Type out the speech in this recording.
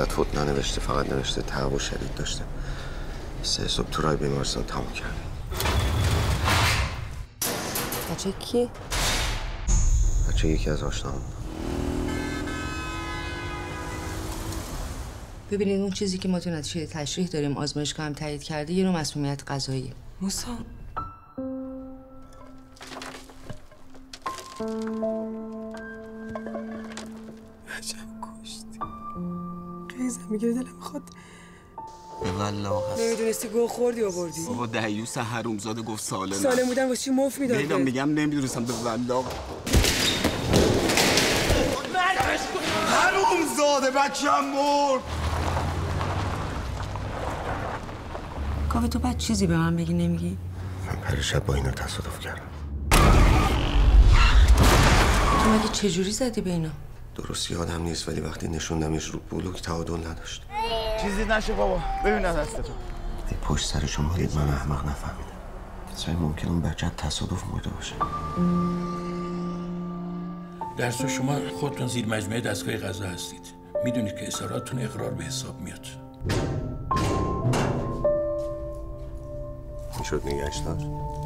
علت فوت ننوشته، فقط نوشته تعب و شدید داشته. 3 صبح تو رای بیمارستان تمام کرده. بچه کیه؟ بچه یکی از آشناهام. ببینید اون چیزی که ما تو نتیجه تشریح داریم آزمایشگاه هم تایید کرده یه نوع مسمومیت غذایی. موسی عجب کشتی قیزم میگیره دلم میخواد نمیدونستی گوه خوردی آوردی بابا دیوس حرومزاده گفت سالم سالم بودن واسه چی مف میداد بینام میگم نمیدونستم به والله حرومزاده بچه‌م مرد کاوه تو بعد چیزی به من بگی نمیگی؟ من پریشب با اینا تصادف کردم تو مگه چجوری زدی به اینا؟ درست یادم نیست ولی وقتی نشوندمش رو بلوک تعادل نداشت چیزی نشه بابا ببین از دستتو این پشت سرشون مالید من احمق نفهمیدم چرا ممکن اون بچه تصادف مرده باشه درسو شما خودتون زیر مجموعه دستگاه قضا هستید میدونید که اصراراتون اقرار به حساب میاد میشد نگهش دار